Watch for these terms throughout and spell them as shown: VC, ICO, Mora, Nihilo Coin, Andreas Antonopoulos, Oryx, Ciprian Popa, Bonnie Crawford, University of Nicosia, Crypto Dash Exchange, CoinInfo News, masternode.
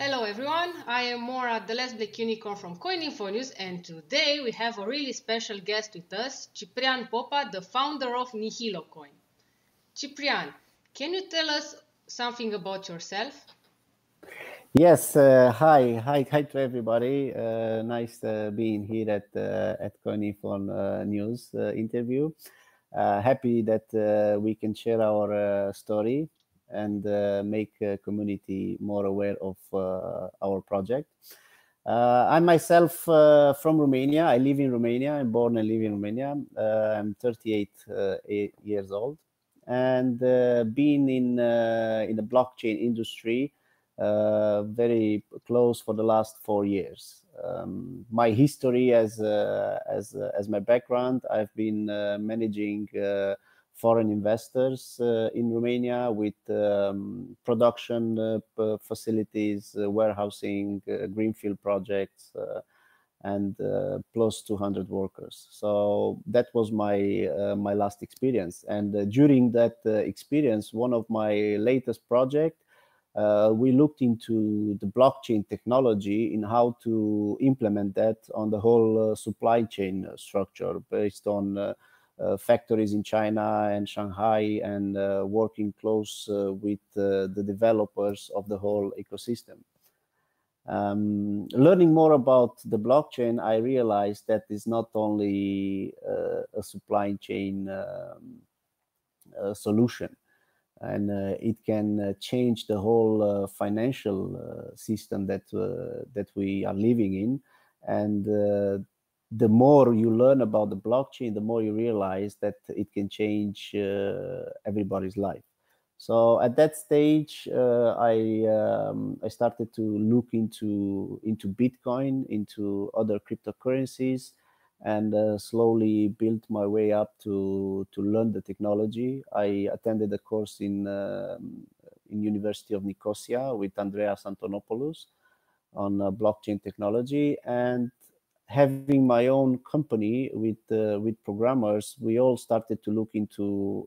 Hello everyone, I am Mora, the Let's Black Unicorn from CoinInfo News, and today we have a really special guest with us, Ciprian Popa, the founder of Nihilo Coin. Ciprian, can you tell us something about yourself? Yes, hi to everybody. Nice being here at CoinInfo News interview. Happy that we can share our story and make a community more aware of our project. I myself from Romania. I live in Romania. I'm born and live in Romania. I'm 38 years old, and been in the blockchain industry very close for the last 4 years. My history as my background, I've been managing foreign investors in Romania with production facilities, warehousing, greenfield projects, and plus 200 workers. So that was my last experience. And during that experience, one of my latest projects, we looked into the blockchain technology and how to implement that on the whole supply chain structure based on factories in China and Shanghai, and working close with the developers of the whole ecosystem. Learning more about the blockchain, I realized that it's not only a supply chain solution, and it can change the whole financial system that we are living in. And the more you learn about the blockchain, the more you realize that it can change everybody's life. So at that stage, I started to look into Bitcoin, into other cryptocurrencies, and slowly built my way up to learn the technology. I attended a course in University of Nicosia with Andreas Antonopoulos on blockchain technology, and having my own company with programmers, we all started to look into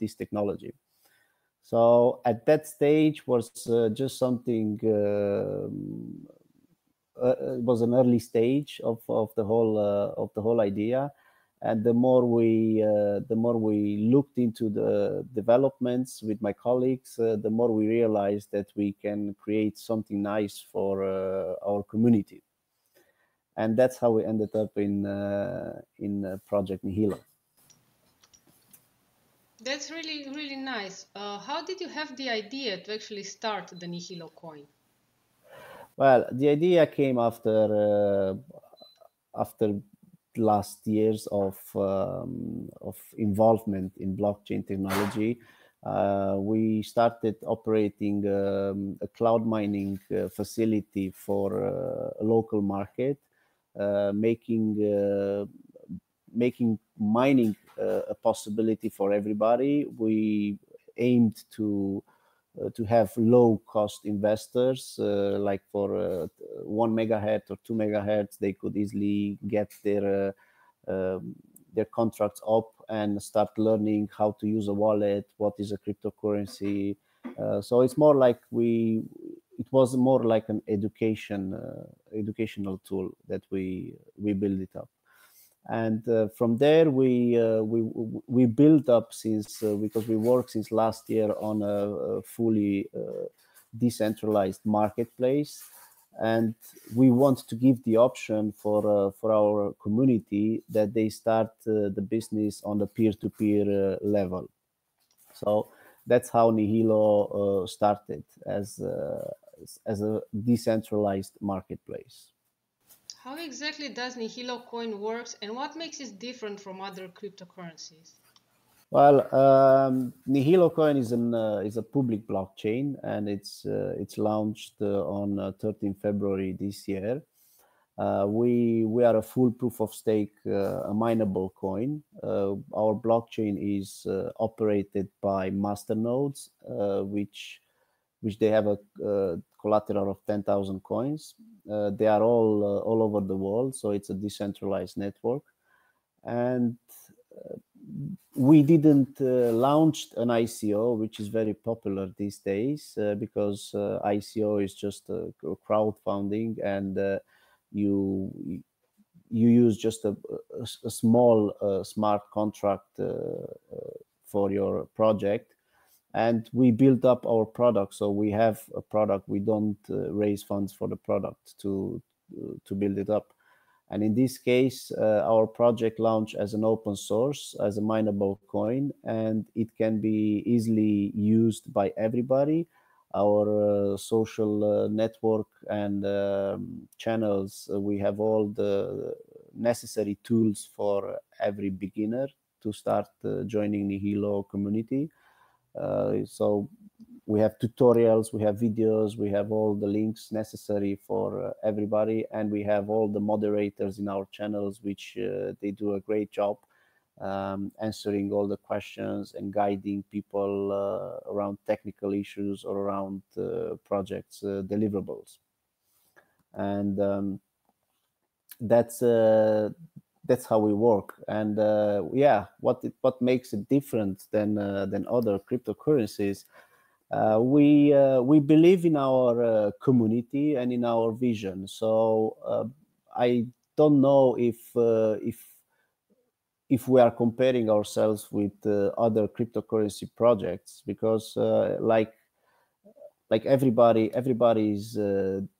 this technology. So at that stage was just something, it was an early stage of the whole idea. And the more we looked into the developments with my colleagues, the more we realized that we can create something nice for our community. And that's how we ended up in Project Nihilo. That's really, really nice. How did you have the idea to actually start the Nihilo Coin? Well, the idea came after last years of involvement in blockchain technology. We started operating a cloud mining facility for a local market. Making mining a possibility for everybody. We aimed to have low-cost investors, like for 1 megahertz or 2 megahertz, they could easily get their contracts up and start learning how to use a wallet, what is a cryptocurrency. So it's more like it was more like an educational tool that we built it up, and from there we built up since because we worked since last year on a fully decentralized marketplace, and we want to give the option for our community that they start the business on the peer-to-peer level. So that's how Nihilo started as a decentralized marketplace. How exactly does Nihilo Coin works, and what makes it different from other cryptocurrencies? Well, Nihilo Coin is a public blockchain, and it's launched on 13 February this year. We are a full proof of stake, a mineable coin. Our blockchain is operated by masternodes, which they have a collateral of 10,000 coins. They are all over the world, so it's a decentralized network. And we didn't launch an ICO, which is very popular these days, because ICO is just crowdfunding, and you use just a small smart contract for your project. And we built up our product, so we have a product. We don't raise funds for the product to build it up. And in this case, our project launched as an open source, as a mineable coin, and it can be easily used by everybody. Our social network and channels, we have all the necessary tools for every beginner to start joining Nihilo community. So we have tutorials, we have videos, we have all the links necessary for everybody, and we have all the moderators in our channels, which they do a great job answering all the questions and guiding people around technical issues or around projects deliverables. And that's how we work. And yeah, what makes it different than other cryptocurrencies? We believe in our community and in our vision. So I don't know if we are comparing ourselves with other cryptocurrency projects, because like everybody is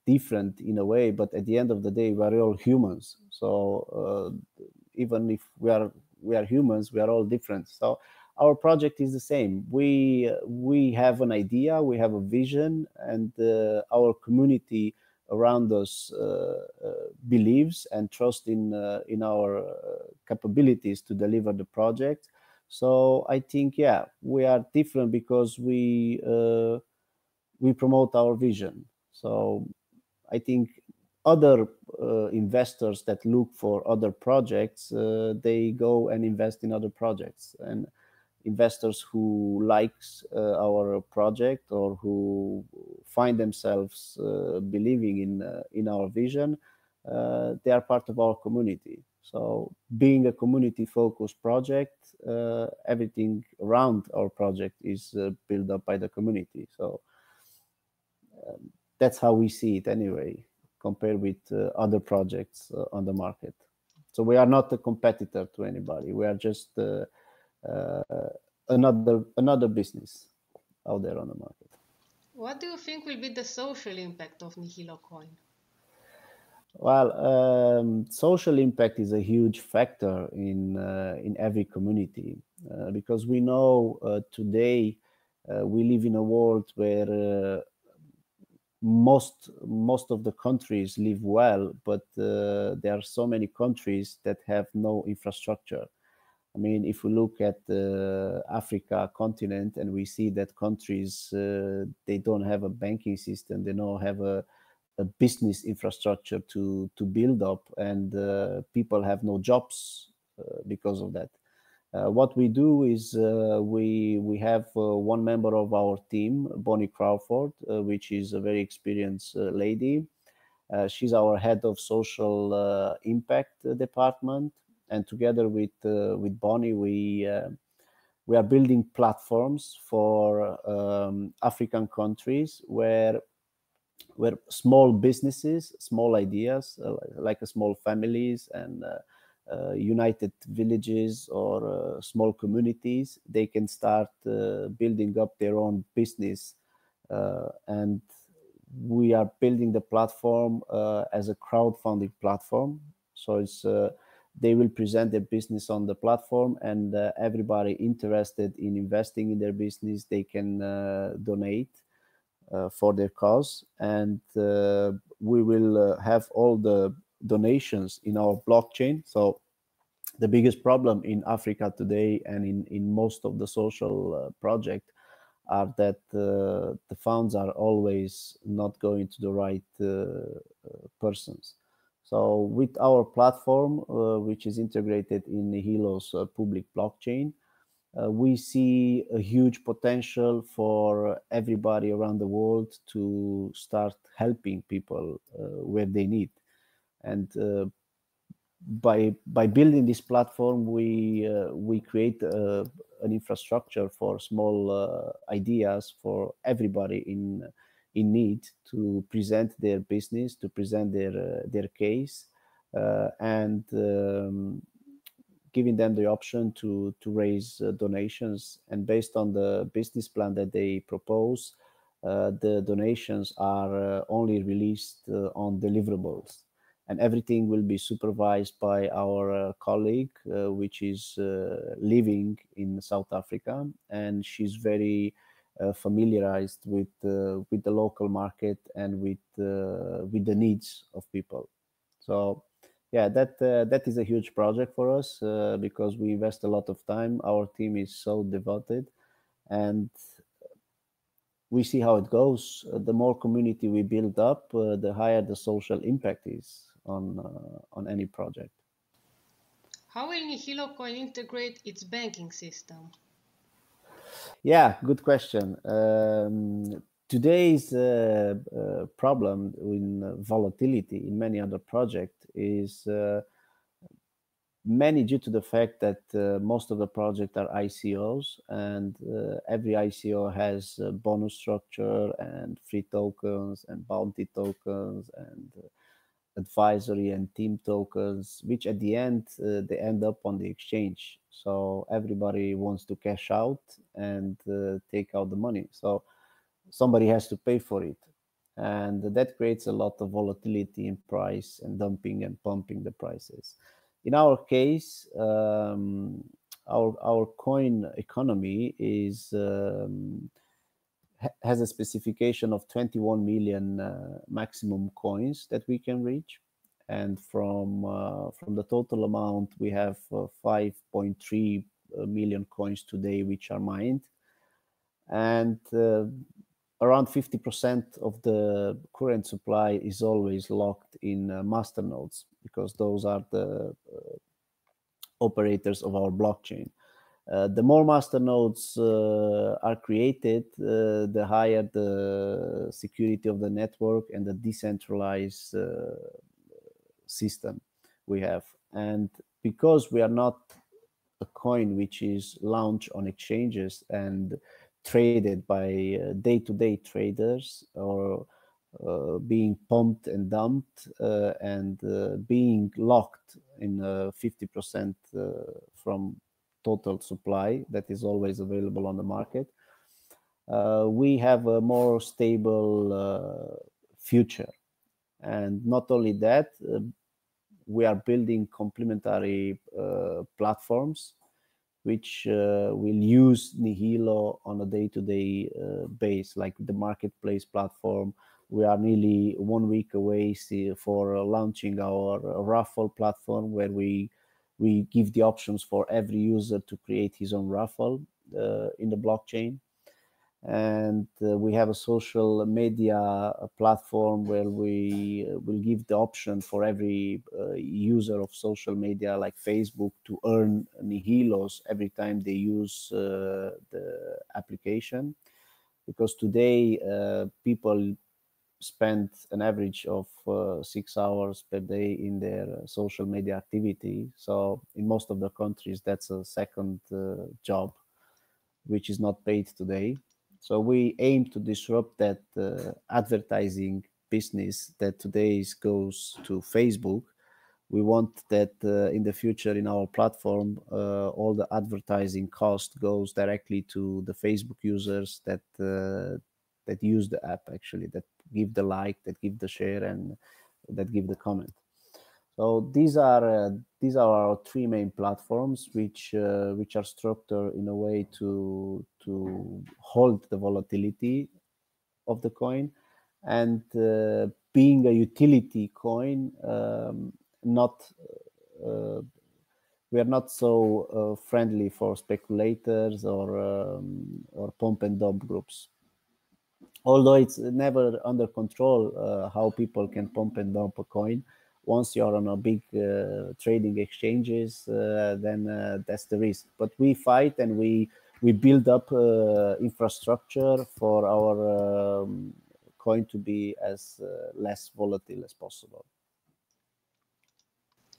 different in a way, but at the end of the day, we are all humans. So even if we are humans, we are all different. So our project is the same. We have an idea, we have a vision, and our community around us believes and trusts in our capabilities to deliver the project. So I think, yeah, we are different because we promote our vision. So I think other investors that look for other projects, they go and invest in other projects. And investors who likes our project or who find themselves believing in our vision, they are part of our community. So being a community-focused project, everything around our project is built up by the community. So that's how we see it anyway, compared with other projects on the market. So we are not a competitor to anybody. We are just another business out there on the market. What do you think will be the social impact of Nihilo Coin? Well, social impact is a huge factor in every community, because we know today we live in a world where most of the countries live well, but there are so many countries that have no infrastructure. I mean, if we look at the Africa continent, and we see that countries, they don't have a banking system, they don't have a business infrastructure to build up, and people have no jobs because of that. What we do is we have one member of our team, Bonnie Crawford, which is a very experienced lady. She's our head of social impact department. And together with Bonnie, we are building platforms for African countries where small businesses, small ideas, like small families and united villages or small communities, they can start building up their own business. And we are building the platform as a crowdfunding platform. So it's they will present their business on the platform, and everybody interested in investing in their business, they can donate for their cause. And we will have all the donations in our blockchain. So the biggest problem in Africa today and in most of the social project are that the funds are always not going to the right persons. So with our platform, which is integrated in Nihilo's public blockchain, we see a huge potential for everybody around the world to start helping people where they need. And by building this platform, we create an infrastructure for small ideas for everybody in need to present their business, to present their case, and giving them the option to raise donations. And based on the business plan that they propose, the donations are only released on deliverables. And everything will be supervised by our colleague, which is living in South Africa, and she's very familiarized with the local market and with the needs of people. So, yeah, that is a huge project for us because we invest a lot of time. Our team is so devoted, and we see how it goes. The more community we build up, the higher the social impact is on any project. How will Nihilo Coin integrate its banking system? Yeah, good question. Today's problem in volatility in many other projects is many due to the fact that most of the projects are ICOs, and every ICO has a bonus structure and free tokens and bounty tokens and advisory and team tokens, which at the end, they end up on the exchange. So everybody wants to cash out and take out the money. So somebody has to pay for it. And that creates a lot of volatility in price and dumping and pumping the prices. In our case, our coin economy is has a specification of 21 million maximum coins that we can reach, and from the total amount we have 5.3 million coins today which are mined, and around 50% of the current supply is always locked in masternodes, because those are the operators of our blockchain. The more masternodes are created, the higher the security of the network and the decentralized system we have. And because we are not a coin which is launched on exchanges and traded by day-to-day traders, or being pumped and dumped and being locked in 50% from total supply that is always available on the market, we have a more stable future. And not only that, we are building complementary platforms which will use Nihilo on a day-to-day base, like the marketplace platform. We are nearly 1 week away for launching our raffle platform, where we give the options for every user to create his own raffle in the blockchain. And we have a social media platform where we will give the option for every user of social media like Facebook to earn Nihilos every time they use the application. Because today people spend an average of 6 hours per day in their social media activity. So in most of the countries, that's a second job, which is not paid today. So we aim to disrupt that advertising business that today goes to Facebook. We want that in the future in our platform, all the advertising cost goes directly to the Facebook users that use the app, actually, that give the like, that give the share, and that give the comment. So these are our three main platforms, which are structured in a way to hold the volatility of the coin, and being a utility coin, we are not so friendly for speculators or pump and dump groups. Although it's never under control how people can pump and dump a coin. Once you're on a big trading exchanges, then that's the risk. But we fight, and we build up infrastructure for our coin to be as less volatile as possible.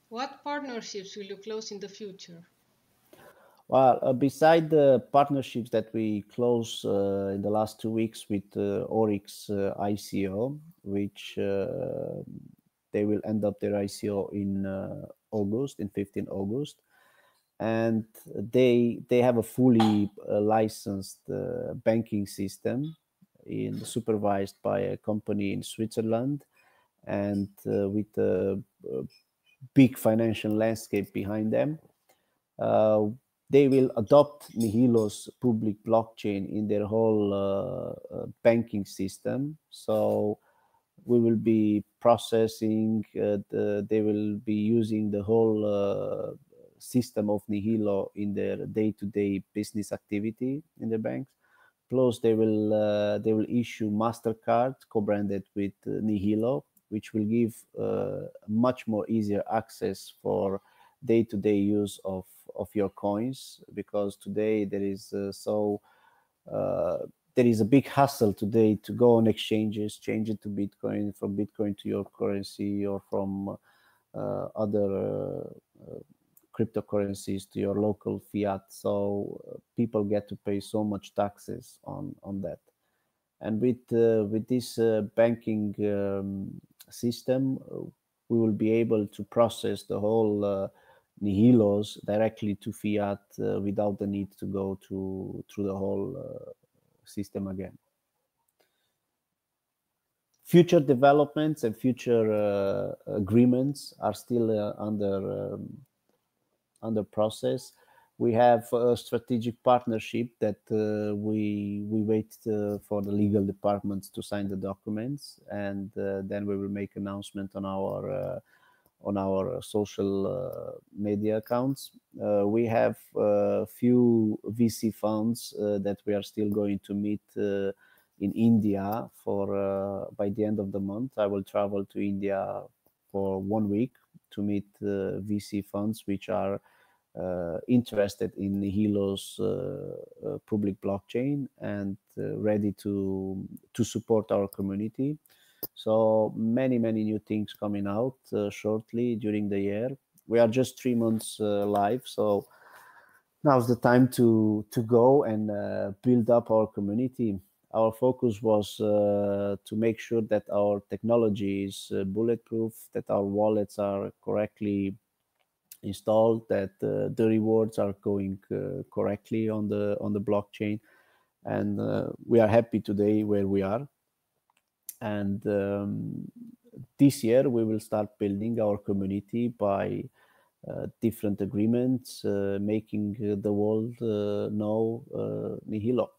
What partnerships will you close in the future? Well, beside the partnerships that we closed in the last 2 weeks with Oryx ICO, which they will end up their ICO in August, in 15 August. And they have a fully licensed banking system supervised by a company in Switzerland, and with a big financial landscape behind them. They will adopt Nihilo's public blockchain in their whole banking system. So we will be processing, they will be using the whole system of Nihilo in their day-to-day business activity in the banks. Plus, they will issue MasterCard co-branded with Nihilo, which will give much more easier access for day-to-day use of your coins, because today there is a big hassle today to go on exchanges, change it to Bitcoin, from Bitcoin to your currency, or from other cryptocurrencies to your local fiat. So people get to pay so much taxes on that. And with this banking system, we will be able to process the whole Nihilos directly to fiat without the need to go through the whole system again. Future developments and future agreements are still under process. We have a strategic partnership that we wait for the legal departments to sign the documents, and then we will make announcement on our social media accounts. We have a few VC funds that we are still going to meet in India for by the end of the month. I will travel to India for 1 week to meet VC funds which are interested in Nihilo's public blockchain and ready to support our community. So many new things coming out shortly during the year. We are just 3 months live, so now's the time to go and build up our community. Our focus was to make sure that our technology is bulletproof, that our wallets are correctly installed, that the rewards are going correctly on the blockchain, and we are happy today where we are. And this year we will start building our community by different agreements, making the world know Nihilo.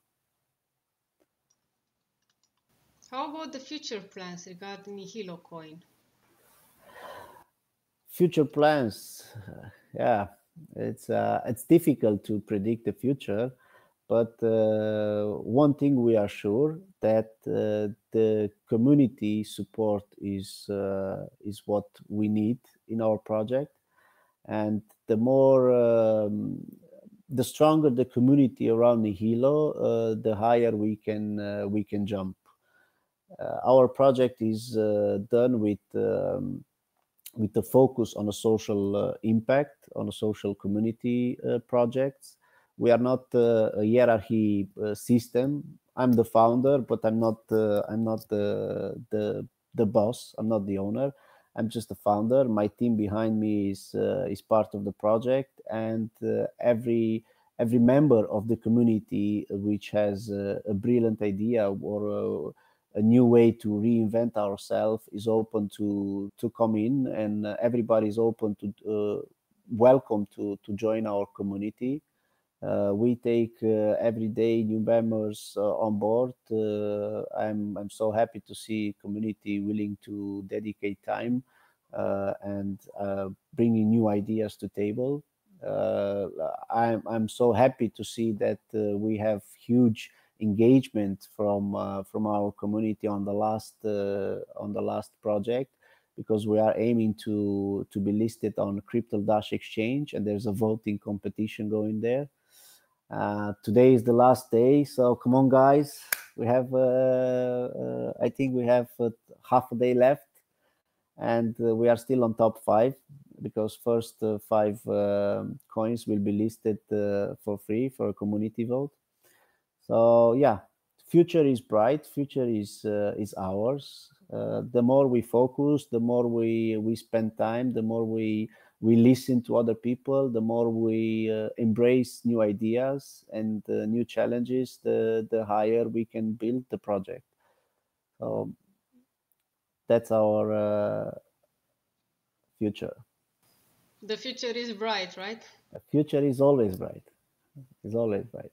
How about the future plans regarding Nihilo Coin? Future plans, yeah, it's difficult to predict the future. But one thing we are sure, that the community support is what we need in our project. And the more, the stronger the community around Nihilo, the higher we can jump. Our project is done with the focus on a social impact, on a social community projects. We are not a hierarchy system. I'm the founder, but I'm not the boss. I'm not the owner. I'm just the founder. My team behind me is part of the project, and every member of the community which has a brilliant idea or a new way to reinvent ourselves is open to come in, and everybody is open to welcome to join our community. We take every day new members on board. I'm so happy to see community willing to dedicate time and bringing new ideas to table. I'm so happy to see that we have huge engagement from our community on the last project, because we are aiming to be listed on Crypto Dash Exchange, and there's a voting competition going there. Today is the last day, so come on, guys. We have, I think we have half a day left, and we are still on top 5. because first 5 coins will be listed for free for a community vote. So yeah, future is bright, future is ours. The more we focus, the more we spend time, the more we listen to other people, the more we embrace new ideas and new challenges, the higher we can build the project. So that's our future. The future is bright, right? The future is always bright. It's always bright.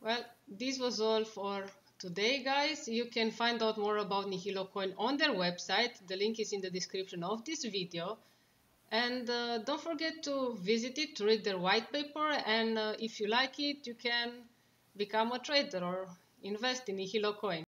Well, this was all for today, guys. You can find out more about Nihilo Coin on their website. The link is in the description of this video. And don't forget to visit it, to read their white paper. And if you like it, you can become a trader or invest in Nihilo Coin.